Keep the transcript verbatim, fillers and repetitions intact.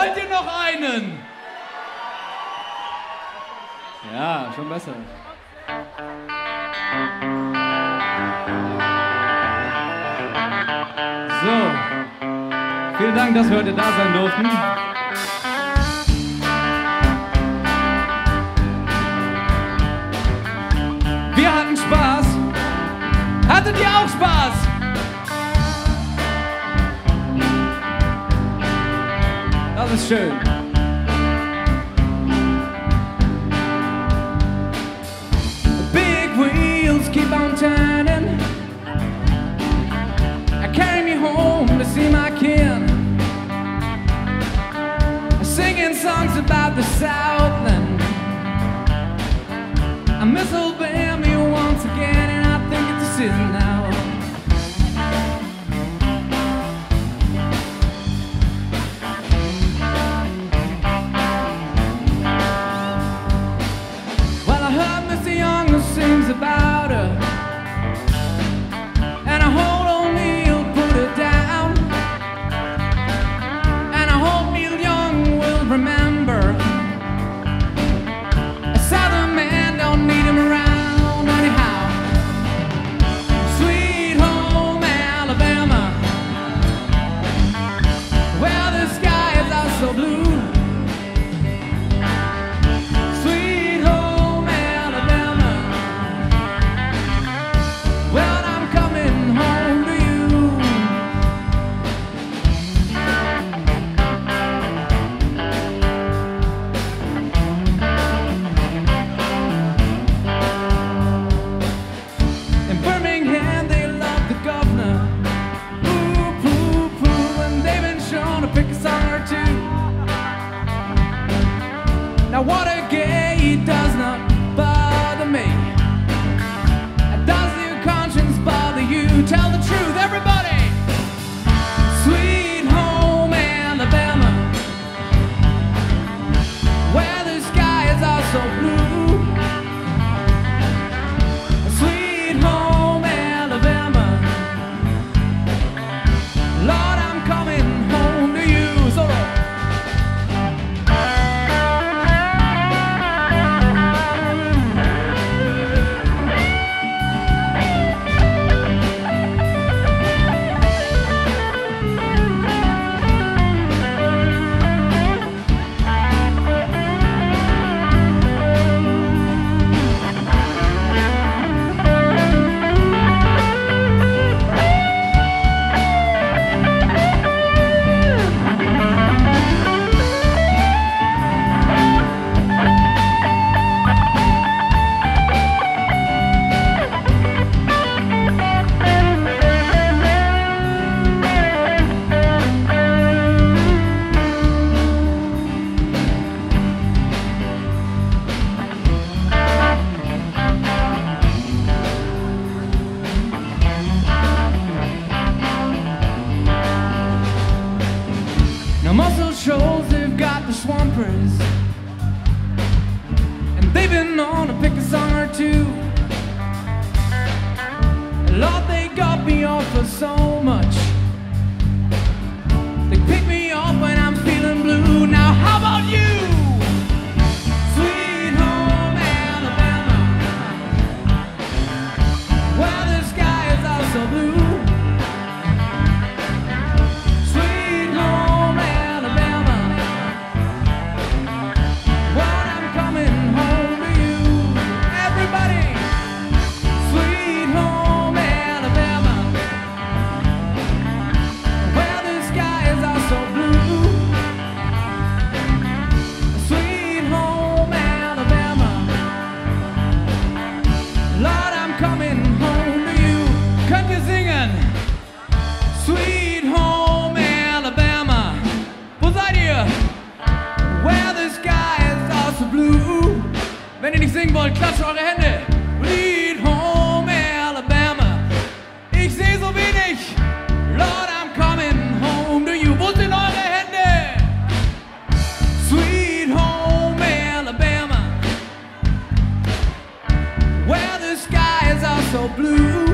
Wollt ihr noch einen? Ja, schon besser. So, vielen Dank, dass wir heute da sein durften. Wir hatten Spaß. Hattet ihr auch Spaß? Das ist schön. Big wheels keep on turning. I came home to see my kin. Singing songs about the Southland. I miss Albany once again, and I think it's a sin now. Well, I heard Mister Young who sings about her. Now Watergate does not bother me. Does your conscience bother you? Tell the truth, everybody. Sweet home Alabama, where the skies are so blue. Sweet home Alabama, Lord, I'm coming home to you. So Muscle Shoals, they've got the swampers, and they've been known to pick a song or two. Lord, they got me off for so much. They pick me up when I'm feeling blue. Now how about you? Sweet home Alabama, where the skies are so blue. Sweet home Alabama, wo seid ihr? Where the sky is also blue. Wenn ihr nicht singen wollt, klatscht eure Hände. Sweet home Alabama, ich seh so wenig. Lord, I'm coming home to you. Wo sind eure Hände? Sweet home Alabama, where the sky is also blue.